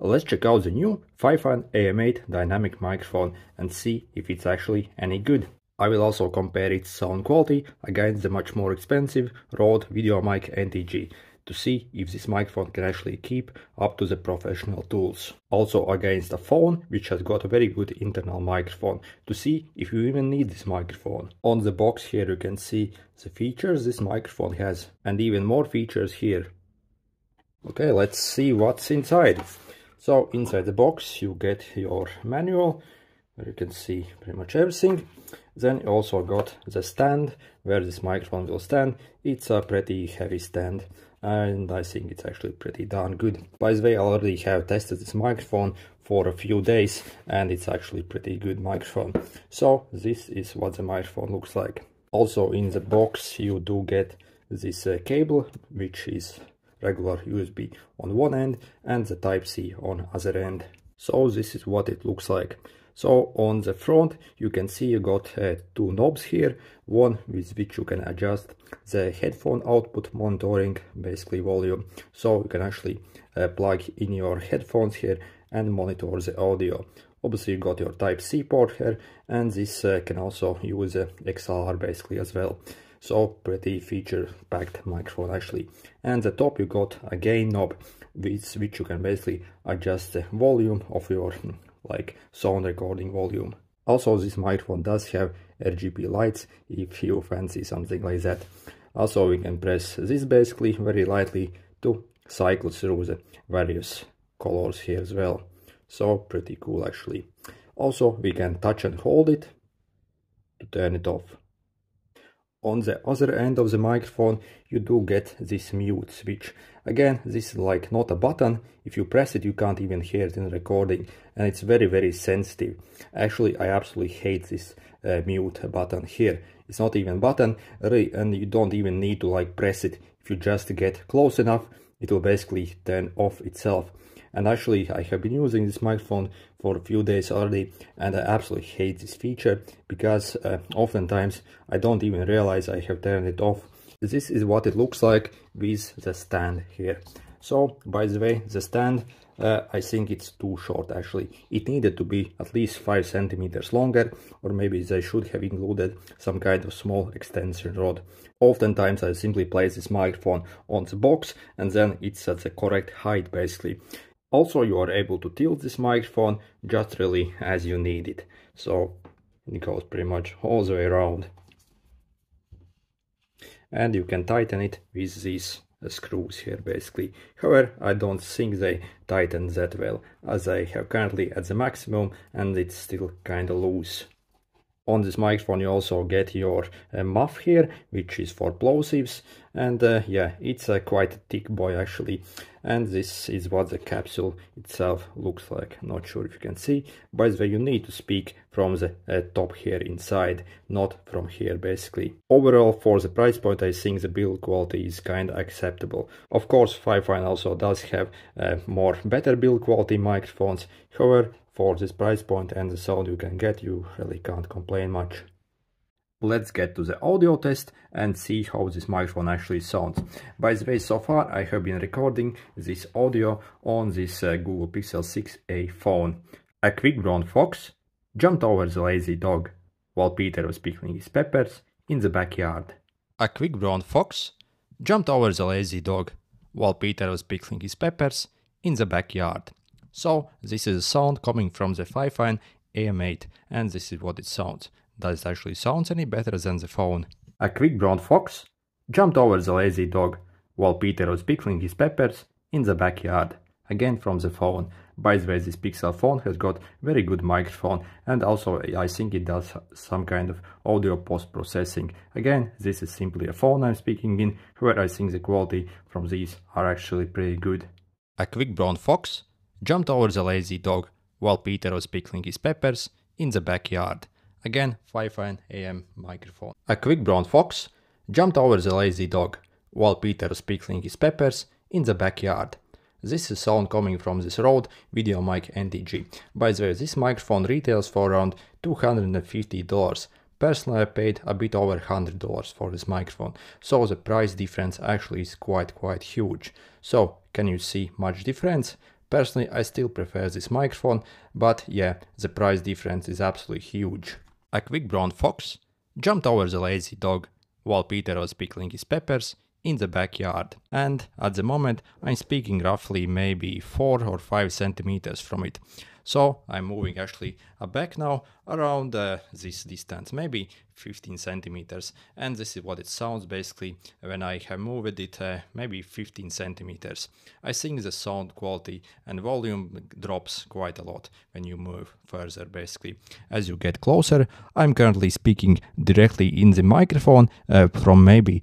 Let's check out the new Fifine AM8 dynamic microphone and see if it's actually any good. I will also compare its sound quality against the much more expensive Rode VideoMic NTG to see if this microphone can actually keep up to the professional tools. Also against a phone which has got a very good internal microphone to see if you even need this microphone. On the box here you can see the features this microphone has and even more features here. Okay, let's see what's inside. So inside the box you get your manual where you can see pretty much everything. Then you also got the stand where this microphone will stand. It's a pretty heavy stand and I think it's actually pretty darn good. By the way, I already have tested this microphone for a few days and it's actually pretty good microphone. So this is what the microphone looks like. Also in the box you do get this cable, which is regular USB on one end and the Type-C on other end. So this is what it looks like. So on the front you can see you got two knobs here, one with which you can adjust the headphone output monitoring, basically volume. So you can actually plug in your headphones here and monitor the audio. Obviously you got your Type-C port here and this can also use XLR basically as well. So pretty feature-packed microphone actually. And the top you got a gain knob with which you can basically adjust the volume of your like sound recording volume. Also this microphone does have RGB lights if you fancy something like that. Also we can press this basically very lightly to cycle through the various colors here as well. So pretty cool actually. Also we can touch and hold it to turn it off. On the other end of the microphone you do get this mute switch. Again, this is like not a button. If you press it you can't even hear it in recording and it's very sensitive. Actually I absolutely hate this mute button here. It's not even a button really, and you don't even need to like press it. If you just get close enough it will basically turn off itself. And actually I have been using this microphone for a few days already and I absolutely hate this feature because oftentimes I don't even realize I have turned it off. This is what it looks like with the stand here. So by the way, the stand, I think it's too short actually. It needed to be at least 5 centimeters longer, or maybe they should have included some kind of small extension rod. Oftentimes I simply place this microphone on the box and then it's at the correct height basically. Also you are able to tilt this microphone just really as you need it. So it goes pretty much all the way around. And you can tighten it with these screws here basically. However, I don't think they tighten that well, as I have currently at the maximum and it's still kind of loose. On this microphone you also get your muff here, which is for plosives, and yeah, it's quite a thick boy actually. And this is what the capsule itself looks like. Not sure if you can see. By the way, you need to speak from the top here inside, not from here basically. Overall, for the price point, I think the build quality is kind of acceptable. Of course, Fifine also does have better build quality microphones. However, for this price point and the sound you can get, you really can't complain much. Let's get to the audio test and see how this microphone actually sounds. By the way, so far I have been recording this audio on this Google Pixel 6a phone. A quick brown fox jumped over the lazy dog while Peter was picking his peppers in the backyard. A quick brown fox jumped over the lazy dog while Peter was picking his peppers in the backyard. So this is a sound coming from the Fifine AM8 and this is what it sounds. Does it actually sound any better than the phone? A quick brown fox jumped over the lazy dog while Peter was picking his peppers in the backyard. Again from the phone. By the way, this Pixel phone has got very good microphone and also I think it does some kind of audio post-processing. Again, this is simply a phone I'm speaking in, where I think the quality from these are actually pretty good. A quick brown fox jumped over the lazy dog while Peter was picking his peppers in the backyard. Again, Fifine AM microphone. A quick brown fox jumped over the lazy dog while Peter was picking his peppers in the backyard. This is sound coming from this Rode VideoMic NTG. By the way, this microphone retails for around $250. Personally, I paid a bit over $100 for this microphone, so the price difference actually is quite huge. So, can you see much difference? Personally, I still prefer this microphone, but yeah, the price difference is absolutely huge. A quick brown fox jumped over the lazy dog while Peter was pickling his peppers in the backyard, and at the moment I'm speaking roughly maybe 4 or 5 centimeters from it. So I'm moving actually back now around this distance, maybe 15 centimeters, and this is what it sounds basically when I have moved it maybe 15 centimeters. I think the sound quality and volume drops quite a lot when you move further basically. As you get closer, I'm currently speaking directly in the microphone from maybe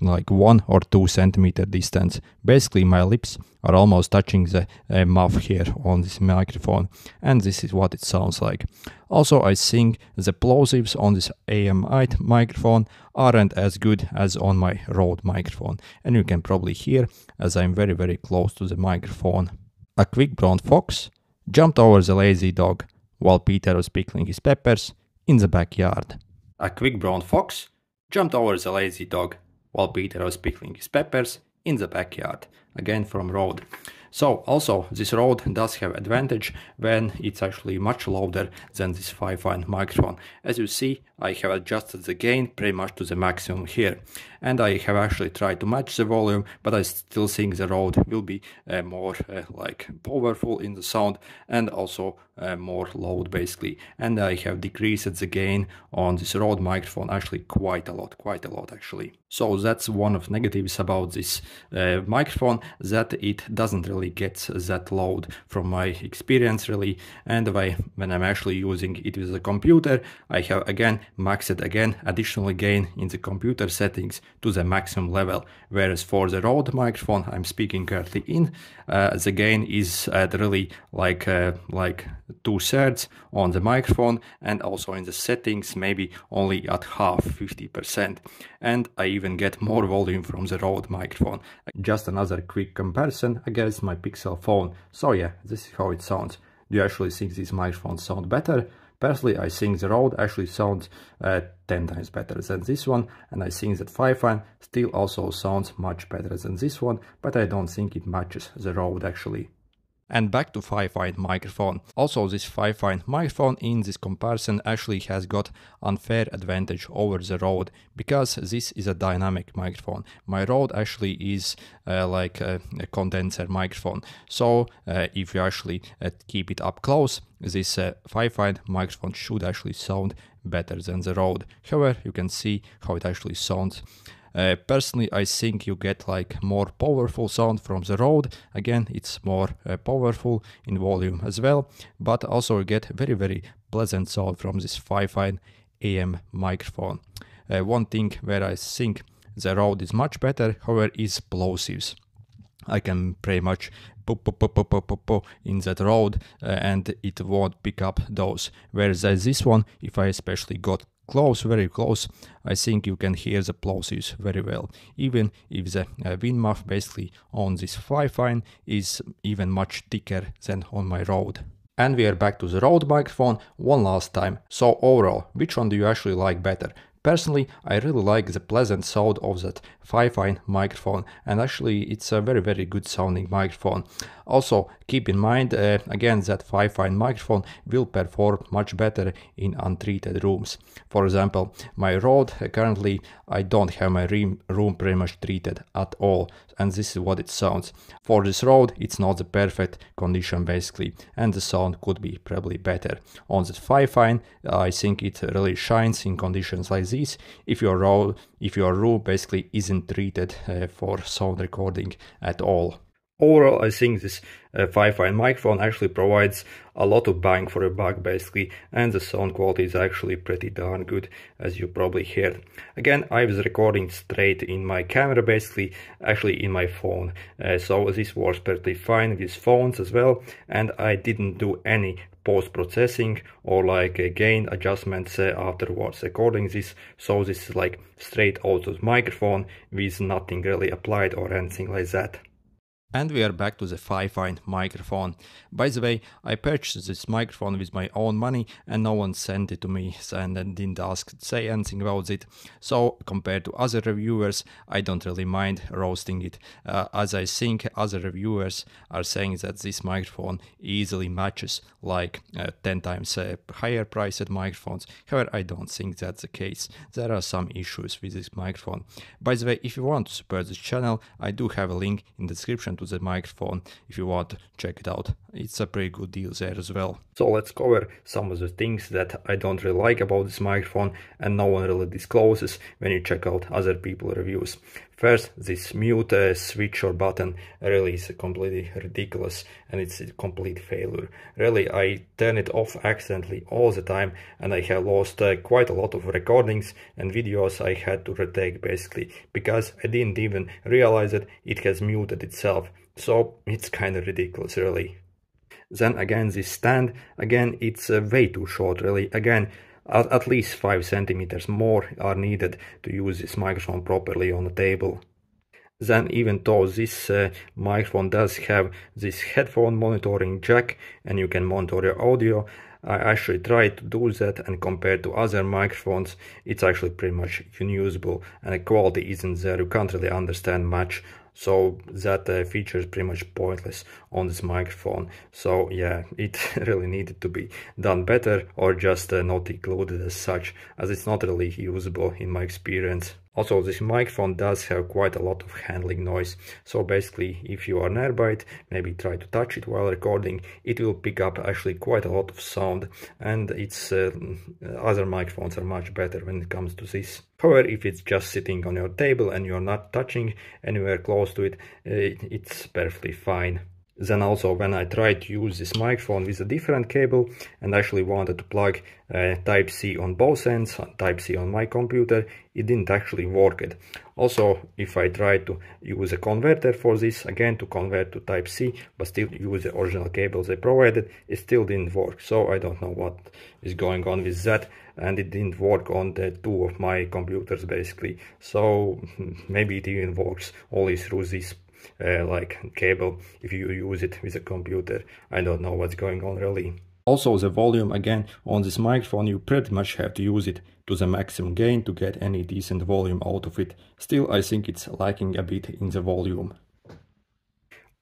like 1 or 2 centimeter distance. Basically my lips are almost touching the muff here on this microphone, and this is what it sounds like. Also, I think the plosives on this AM8 microphone aren't as good as on my Rode microphone, and you can probably hear as I'm very close to the microphone. A quick brown fox jumped over the lazy dog while Peter was pickling his peppers in the backyard. A quick brown fox jumped over the lazy dog while Peter was pickling his peppers in the backyard, again from Rode. So also this Rode does have advantage when it's actually much louder than this Fifine microphone. As you see, I have adjusted the gain pretty much to the maximum here, and I have actually tried to match the volume, but I still think the Rode will be more like powerful in the sound, and also more loud basically. And I have decreased the gain on this Rode microphone actually quite a lot actually. So that's one of the negatives about this microphone, that it doesn't really get that loud from my experience really. And when I'm actually using it with the computer, I have again maxed additional gain in the computer settings to the maximum level, whereas for the Rode microphone I'm speaking currently in, the gain is at really like 2/3 on the microphone, and also in the settings maybe only at half, 50%, and I even get more volume from the Rode microphone. Just another quick comparison against my Pixel phone. So yeah, this is how it sounds. Do you actually think these microphones sound better? Personally, I think the Rode actually sounds 10 times better than this one, and I think that Fifine still also sounds much better than this one, but I don't think it matches the Rode actually. And back to Fifine microphone. Also, this Fifine microphone in this comparison actually has got unfair advantage over the Rode, because this is a dynamic microphone. My Rode actually is like a condenser microphone. So if you actually keep it up close, this Fifine microphone should actually sound better than the Rode. However, you can see how it actually sounds. Personally, I think you get like more powerful sound from the Rode. Again, it's more powerful in volume as well, but also you get very pleasant sound from this Fifine AM microphone. One thing where I think the Rode is much better, however, is plosives. I can pretty much in that Rode and it won't pick up those, whereas this one, if I especially got close, very close, I think you can hear the plosives very well, even if the wind muff basically on this Fifine is even much thicker than on my Rode. And we are back to the Rode microphone one last time. So overall, which one do you actually like better? Personally, I really like the pleasant sound of that Fifine microphone, and actually it's a very good sounding microphone. Also, keep in mind again that Fifine microphone will perform much better in untreated rooms. For example, my Rode, currently I don't have my room pretty much treated at all, and this is what it sounds. For this Rode, it's not the perfect condition basically, and the sound could be probably better. On the Fifine, I think it really shines in conditions like this, if your room basically isn't treated for sound recording at all. Overall, I think this Fifine microphone actually provides a lot of bang for a buck basically, and the sound quality is actually pretty darn good, as you probably heard. Again, I was recording straight in my camera basically, actually in my phone, so this works pretty fine with phones as well, and I didn't do any post-processing or like gain adjustments afterwards recording this, so this is like straight out of the microphone with nothing really applied or anything like that. And we are back to the Fifine microphone. By the way, I purchased this microphone with my own money and no one sent it to me and I didn't say anything about it. So compared to other reviewers, I don't really mind roasting it, as I think other reviewers are saying that this microphone easily matches like 10 times higher priced microphones. However, I don't think that's the case. There are some issues with this microphone. By the way, if you want to support this channel, I do have a link in the description to the microphone if you want to check it out. It's a pretty good deal there as well. So let's cover some of the things that I don't really like about this microphone and no one really discloses when you check out other people's reviews. First, this mute switch or button really is completely ridiculous and it's a complete failure. Really, I turn it off accidentally all the time and I have lost quite a lot of recordings and videos I had to retake basically because I didn't even realize that it has muted itself. So it's kind of ridiculous really. Then again, this stand, again, it's way too short really. Again, at least 5 centimeters more are needed to use this microphone properly on the table. Then even though this microphone does have this headphone monitoring jack and you can monitor your audio, I actually tried to do that and compared to other microphones it's actually pretty much unusable and the quality isn't there, you can't really understand much. So that feature is pretty much pointless on this microphone. So yeah, it really needed to be done better or just not included as such, as it's not really usable in my experience. Also, this microphone does have quite a lot of handling noise. So basically, if you are nearby it, maybe try to touch it while recording, it will pick up actually quite a lot of sound. And its other microphones are much better when it comes to this. However, if it's just sitting on your table and you're not touching anywhere close to it, it's perfectly fine. Then also when I tried to use this microphone with a different cable and actually wanted to plug Type-C on both ends, Type-C on my computer, it didn't actually work it. Also, if I tried to use a converter for this, again to convert to Type-C, but still use the original cable they provided, it still didn't work. So I don't know what is going on with that, and it didn't work on the 2 of my computers basically. So maybe it even works only through this like cable if you use it with a computer. I don't know what's going on really. Also the volume again on this microphone, you pretty much have to use it to the maximum gain to get any decent volume out of it. Still I think it's lacking a bit in the volume.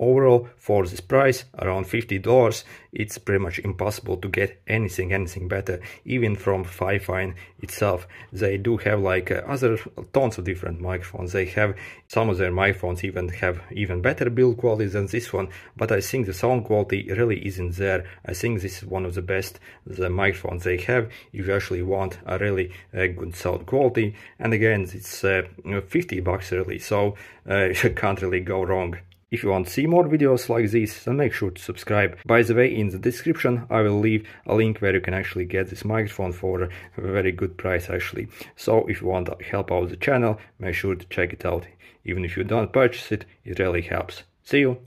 Overall, for this price, around $50, it's pretty much impossible to get anything better, even from Fifine itself. They do have like other tons of different microphones. They have some of their microphones even have even better build quality than this one, but I think the sound quality really isn't there. I think this is one of the best microphones they have if you actually want a really good sound quality. And again, it's $50 really, so you can't really go wrong. If you want to see more videos like this, then make sure to subscribe. By the way, in the description I will leave a link where you can actually get this microphone for a very good price actually. So if you want to help out the channel, make sure to check it out. Even if you don't purchase it, it really helps. See you!